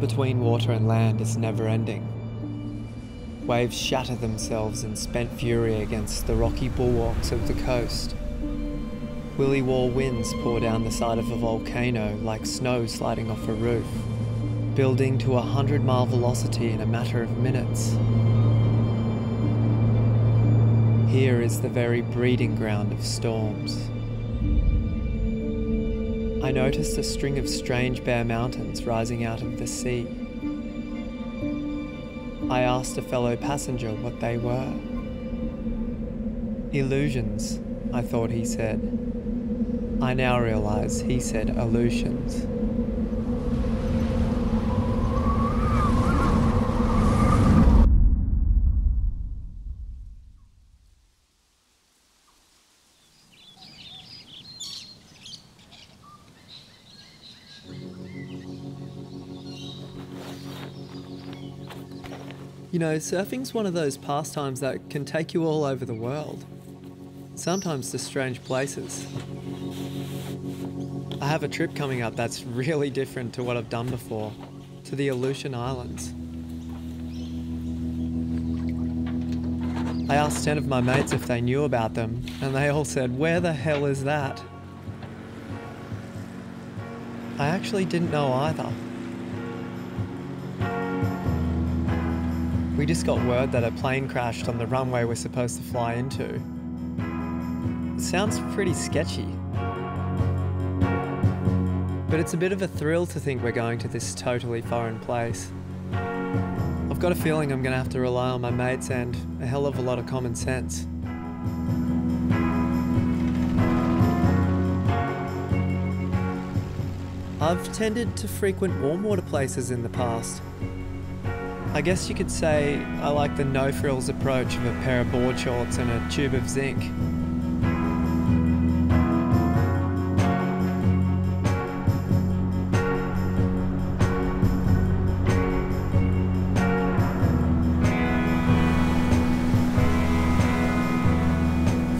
between water and land is never-ending. Waves shatter themselves in spent fury against the rocky bulwarks of the coast. Willy-waw winds pour down the side of a volcano like snow sliding off a roof, building to 100-mile velocity in a matter of minutes. Here is the very breeding ground of storms. I noticed a string of strange bare mountains rising out of the sea. I asked a fellow passenger what they were. Illusions, I thought he said. I now realize he said Aleutians. You know, surfing's one of those pastimes that can take you all over the world, sometimes to strange places. I have a trip coming up that's really different to what I've done before, to the Aleutian Islands. I asked 10 of my mates if they knew about them, and they all said, "Where the hell is that?" I actually didn't know either. We just got word that a plane crashed on the runway we're supposed to fly into. It sounds pretty sketchy. But it's a bit of a thrill to think we're going to this totally foreign place. I've got a feeling I'm going to have to rely on my mates and a hell of a lot of common sense. I've tended to frequent warm water places in the past. I guess you could say I like the no-frills approach of a pair of board shorts and a tube of zinc.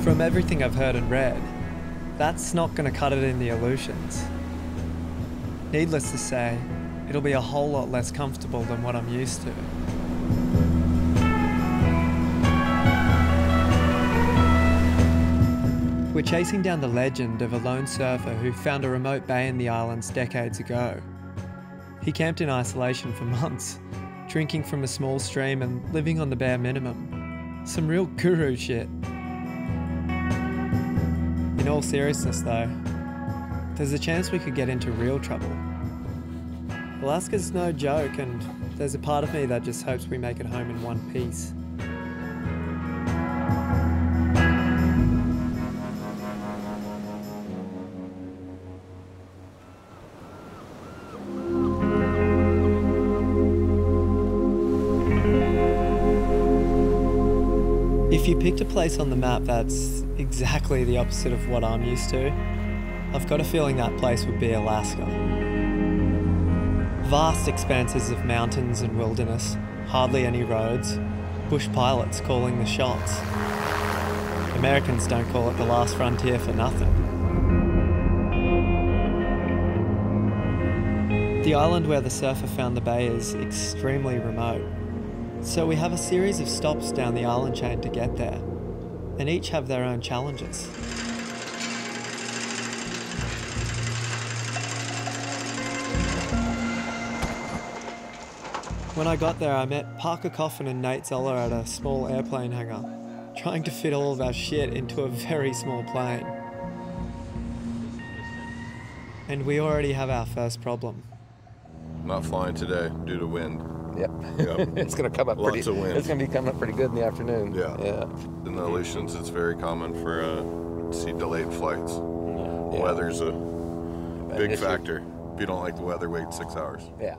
From everything I've heard and read, that's not going to cut it in the Aleutians. Needless to say, it'll be a whole lot less comfortable than what I'm used to. We're chasing down the legend of a lone surfer who found a remote bay in the islands decades ago. He camped in isolation for months, drinking from a small stream and living on the bare minimum. Some real guru shit. In all seriousness though, there's a chance we could get into real trouble. Alaska's no joke, and there's a part of me that just hopes we make it home in one piece. If you picked a place on the map that's exactly the opposite of what I'm used to, I've got a feeling that place would be Alaska. Vast expanses of mountains and wilderness, hardly any roads, bush pilots calling the shots. Americans don't call it the last frontier for nothing. The island where the surfer found the bay is extremely remote, so we have a series of stops down the island chain to get there, and each have their own challenges. When I got there, I met Parker Coffin and Nate Zoller at a small airplane hangar, trying to fit all of our shit into a very small plane. And we already have our first problem. Not flying today due to wind. Yep. It's going to come up pretty. Lots of wind. It's going to be coming up pretty good in the afternoon. Yeah. In the Aleutians, it's very common for see delayed flights. Yeah. Weather's a big factor. If you don't like the weather, wait 6 hours. Yeah.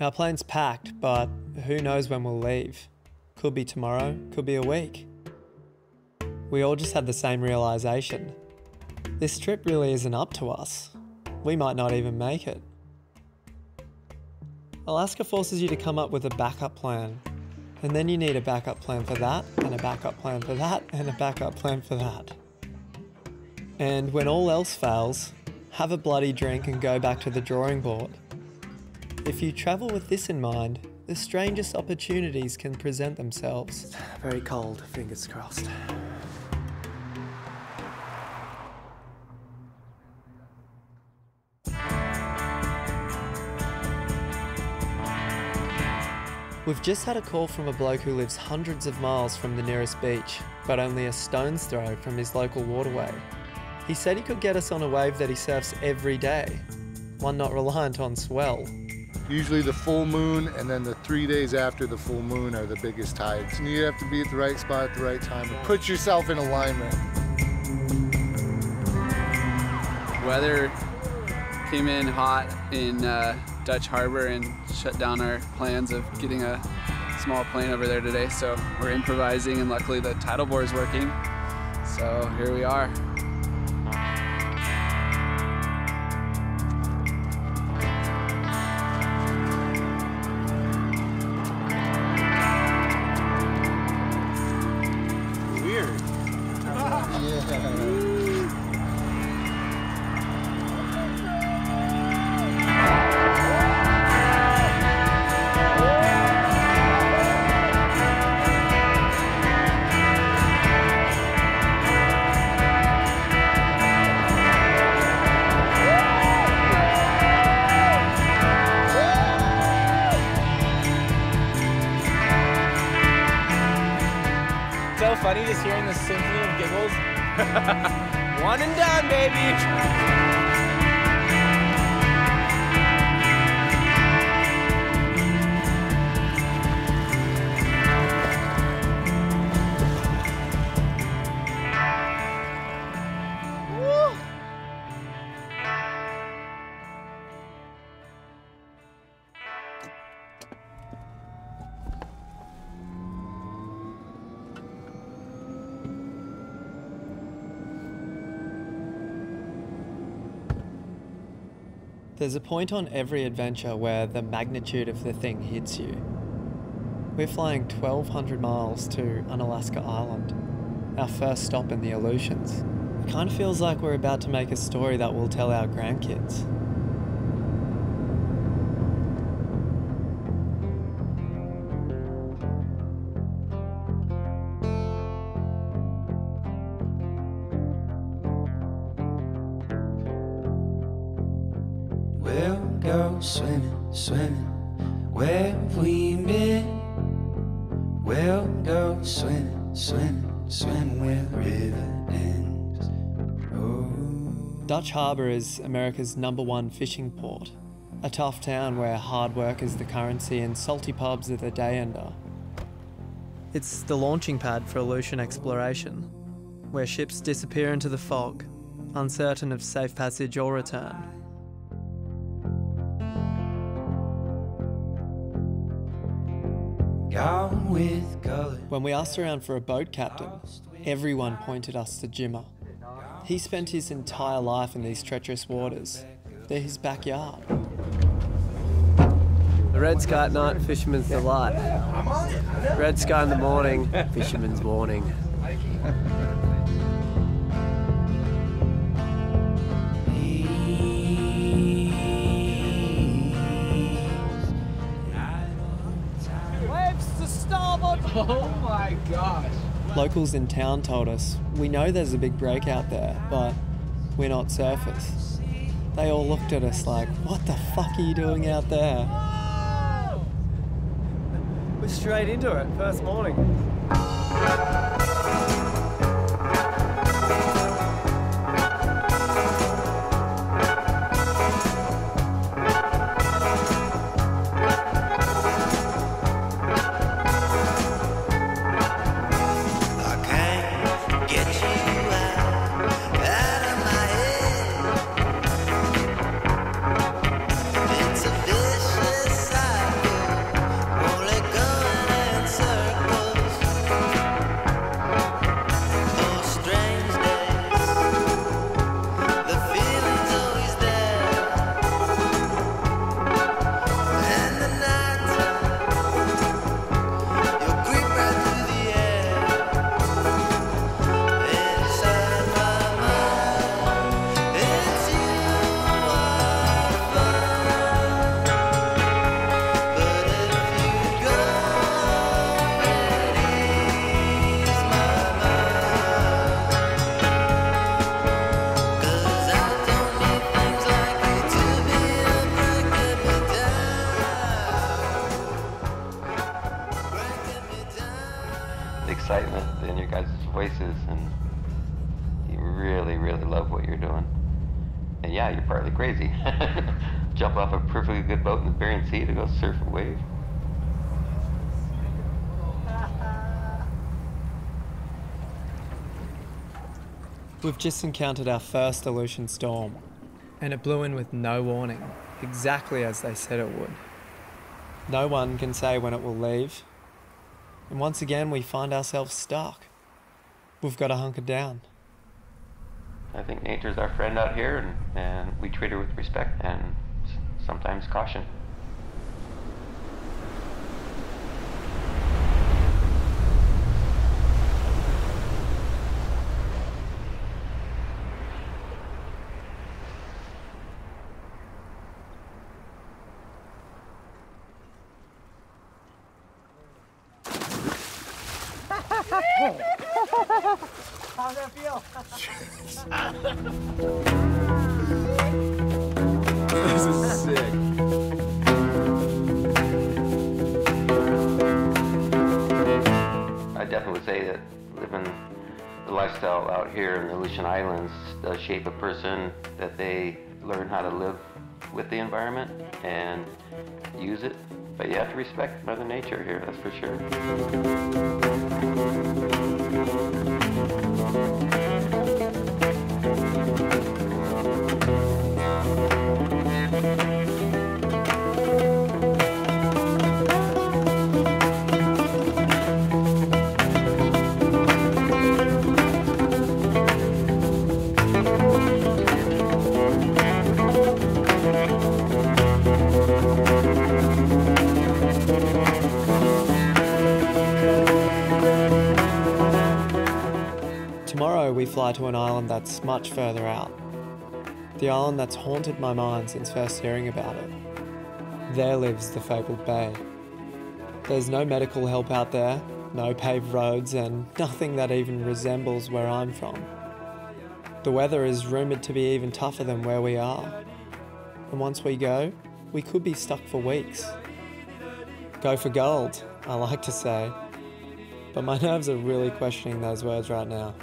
Our plane's packed, but who knows when we'll leave. Could be tomorrow, could be a week. We all just had the same realization. This trip really isn't up to us. We might not even make it. Alaska forces you to come up with a backup plan. And then you need a backup plan for that, and a backup plan for that, and a backup plan for that. And when all else fails, have a bloody drink and go back to the drawing board. If you travel with this in mind, the strangest opportunities can present themselves. Very cold, fingers crossed. We've just had a call from a bloke who lives hundreds of miles from the nearest beach, but only a stone's throw from his local waterway. He said he could get us on a wave that he surfs every day, one not reliant on swell. Usually the full moon and then the 3 days after the full moon are the biggest tides. And you have to be at the right spot at the right time and put yourself in alignment. Weather came in hot in Dutch Harbor and shut down our plans of getting a small plane over there today, so we're improvising, and luckily the tidal bore is working, so here we are. Weird. Yeah. So funny just hearing the symphony of giggles. One and done, baby. Woo. There's a point on every adventure where the magnitude of the thing hits you. We're flying 1,200 miles to Unalaska Island, our first stop in the Aleutians. It kind of feels like we're about to make a story that we'll tell our grandkids. Go swimming, swimming, where have we been? We'll go swimming, swimming, swimming where the river ends. Oh. Dutch Harbor is America's #1 fishing port, a tough town where hard work is the currency and salty pubs are the day-ender. It's the launching pad for Aleutian exploration, where ships disappear into the fog, uncertain of safe passage or return. When we asked around for a boat captain, everyone pointed us to Jimmer. He spent his entire life in these treacherous waters. They're his backyard. The red sky at night, fisherman's delight. Red sky in the morning, fisherman's warning. Oh my gosh. Locals in town told us, we know there's a big break out there, but we're not surfers. They all looked at us like, what the fuck are you doing out there? Whoa! We're straight into it, first morning. excitement in your guys' voices, and you really, really love what you're doing. And yeah, you're partly crazy. Jump off a perfectly good boat in the Bering Sea to go surf a wave. We've just encountered our first Aleutian storm, and it blew in with no warning, exactly as they said it would. No one can say when it will leave, and once again we find ourselves stuck. We've got to hunker down. I think nature's our friend out here, and we treat her with respect and sometimes caution. How's that feel? This is sick. I definitely would say that living the lifestyle out here in the Aleutian Islands does shape a person, that they learn how to live with the environment and use it. But you have to respect Mother Nature here, that's for sure. Tomorrow we fly to an island that's much further out. The island that's haunted my mind since first hearing about it. There lives the fabled bay. There's no medical help out there, no paved roads, and nothing that even resembles where I'm from. The weather is rumoured to be even tougher than where we are. And once we go, we could be stuck for weeks. Go for gold, I like to say. But my nerves are really questioning those words right now.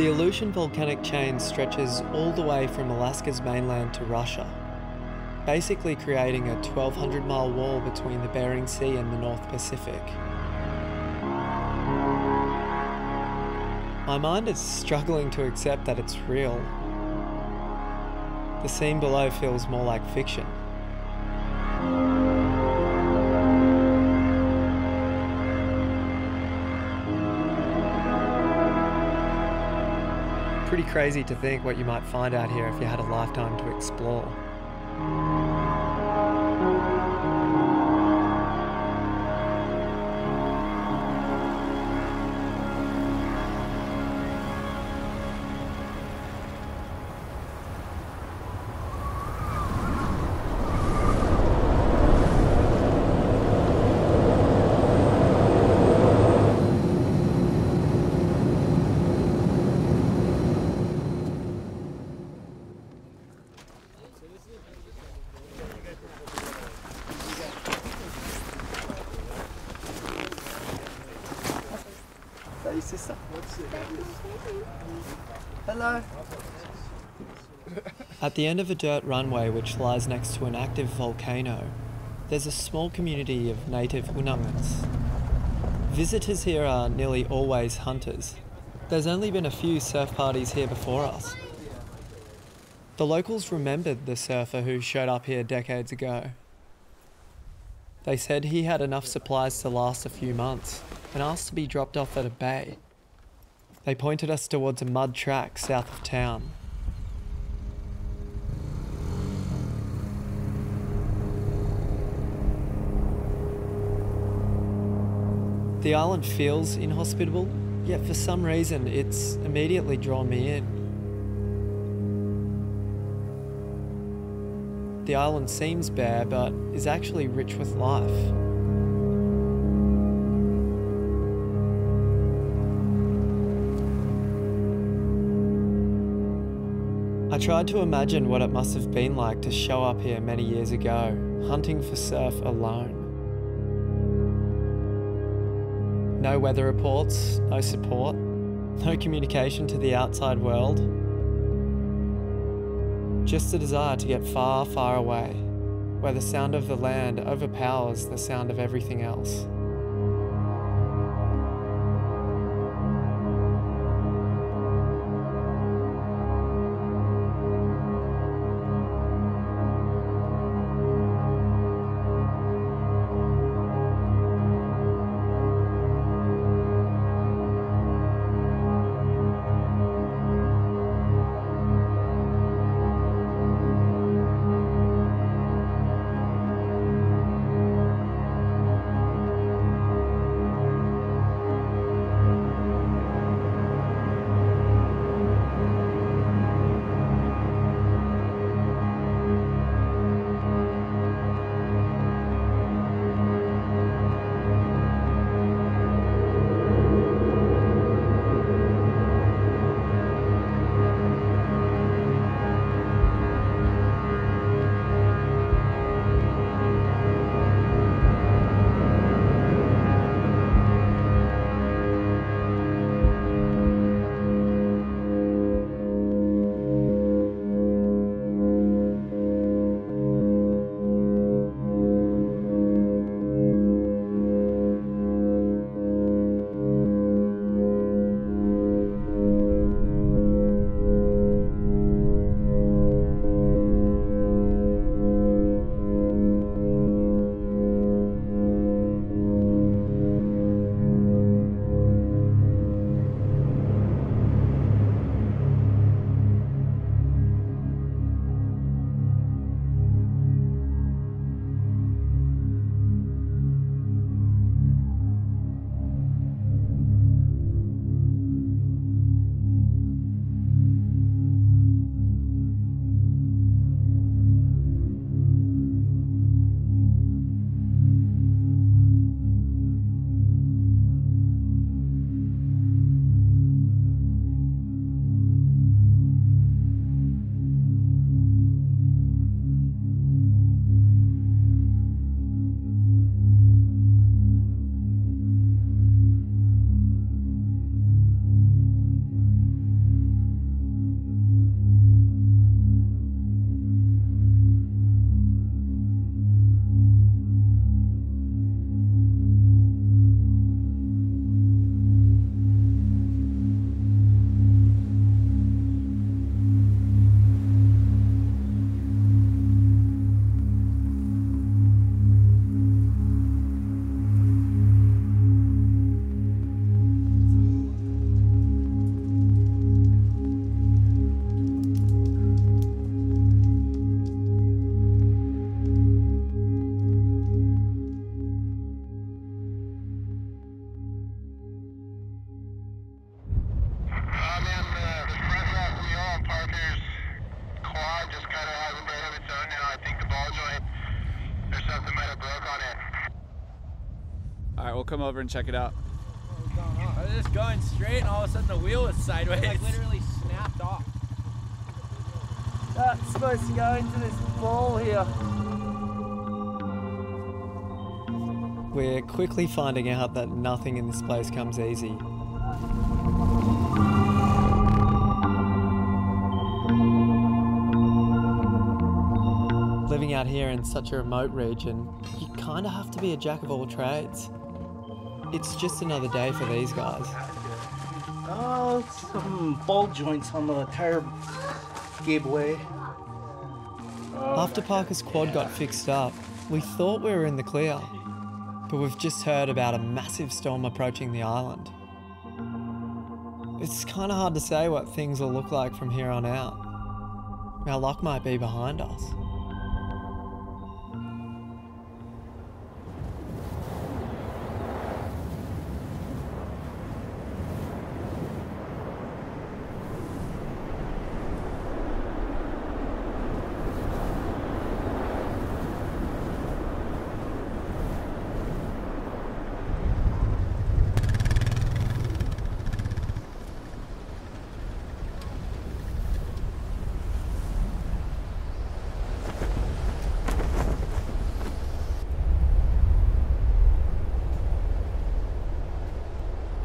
The Aleutian volcanic chain stretches all the way from Alaska's mainland to Russia, basically creating a 1,200-mile wall between the Bering Sea and the North Pacific. My mind is struggling to accept that it's real. The scene below feels more like fiction. Pretty crazy to think what you might find out here if you had a lifetime to explore. Hello. At the end of a dirt runway which lies next to an active volcano, there's a small community of native Unamans. Visitors here are nearly always hunters. There's only been a few surf parties here before us. The locals remembered the surfer who showed up here decades ago. They said he had enough supplies to last a few months and asked to be dropped off at a bay. They pointed us towards a mud track south of town. The island feels inhospitable, yet for some reason it's immediately drawn me in. The island seems bare, but is actually rich with life. I tried to imagine what it must have been like to show up here many years ago, hunting for surf alone. No weather reports, no support, no communication to the outside world. Just a desire to get far, far away, where the sound of the land overpowers the sound of everything else. Come over and check it out. I was just going straight and all of a sudden the wheel was sideways. It like literally snapped off. That's supposed to go into this ball here. We're quickly finding out that nothing in this place comes easy. Living out here in such a remote region, you kind of have to be a jack of all trades. It's just another day for these guys. Oh, some ball joints on the tire gave way. After Parker's quad got fixed up, we thought we were in the clear, but we've just heard about a massive storm approaching the island. It's kind of hard to say what things will look like from here on out. Our luck might be behind us.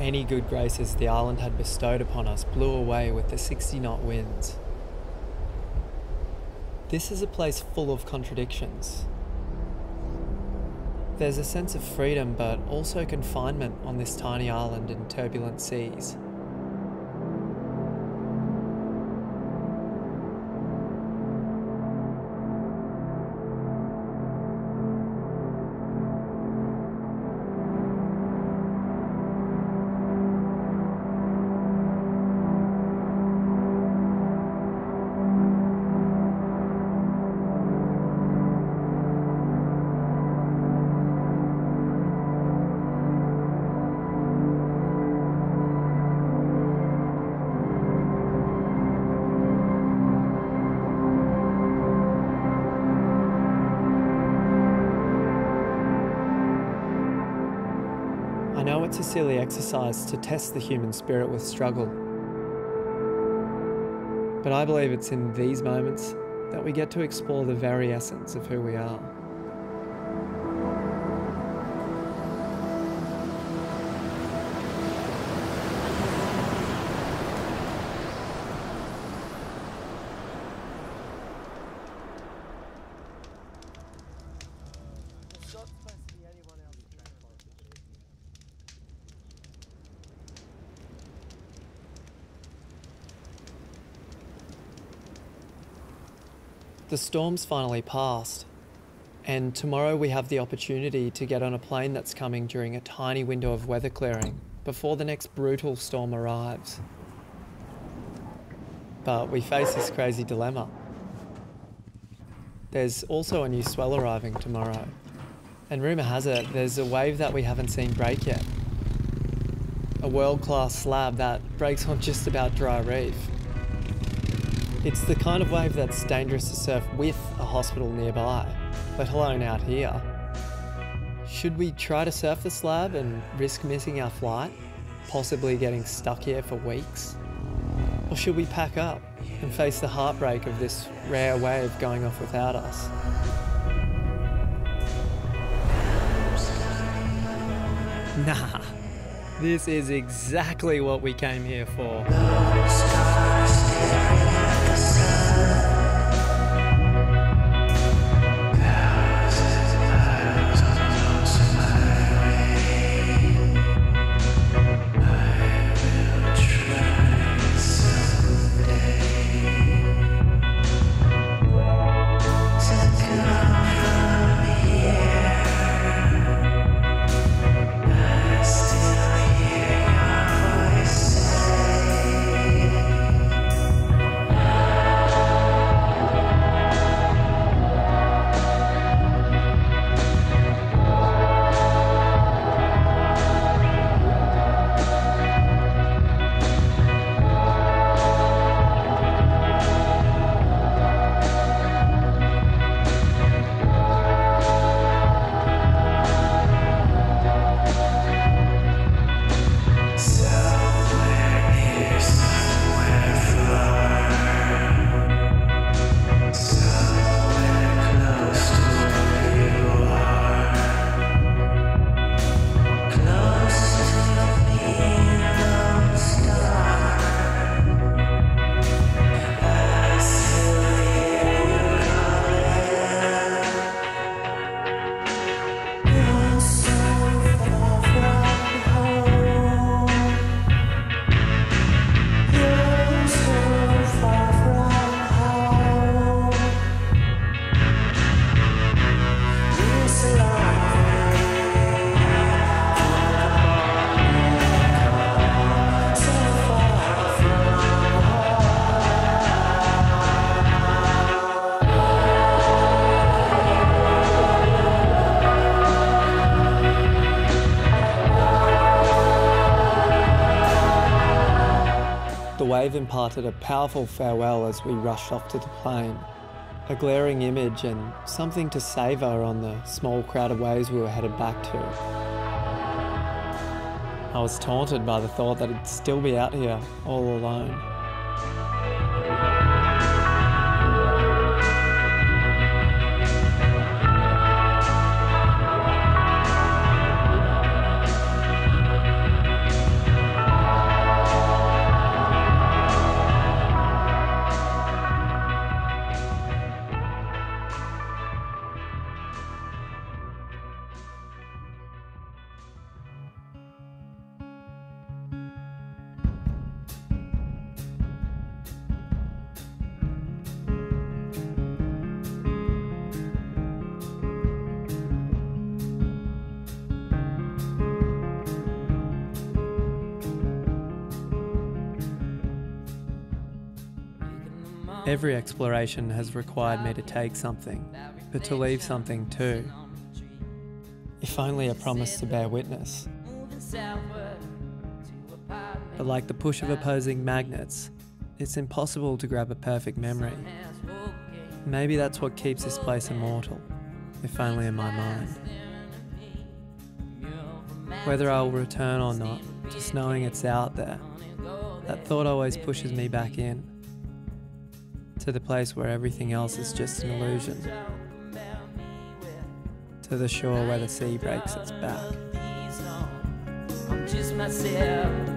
any good graces the island had bestowed upon us blew away with the 60-knot winds. This is a place full of contradictions. There's a sense of freedom but also confinement on this tiny island in turbulent seas. I know it's a silly exercise to test the human spirit with struggle, but I believe it's in these moments that we get to explore the very essence of who we are. The storm's finally passed, and tomorrow we have the opportunity to get on a plane that's coming during a tiny window of weather clearing before the next brutal storm arrives. But we face this crazy dilemma. There's also a new swell arriving tomorrow, and rumour has it there's a wave that we haven't seen break yet. A world-class slab that breaks on just about dry reef. It's the kind of wave that's dangerous to surf with a hospital nearby, let alone out here. Should we try to surf the slab and risk missing our flight, possibly getting stuck here for weeks? Or should we pack up and face the heartbreak of this rare wave going off without us? Nah, this is exactly what we came here for. The wave imparted a powerful farewell as we rushed off to the plane, a glaring image and something to savour on the small crowd of waves we were headed back to. I was taunted by the thought that I'd still be out here all alone. Every exploration has required me to take something, but to leave something too. If only I promised to bear witness. But like the push of opposing magnets, it's impossible to grab a perfect memory. Maybe that's what keeps this place immortal, if only in my mind. Whether I'll return or not, just knowing it's out there, that thought always pushes me back in, to the place where everything else is just an illusion, to the shore where the sea breaks its back. I'm just myself.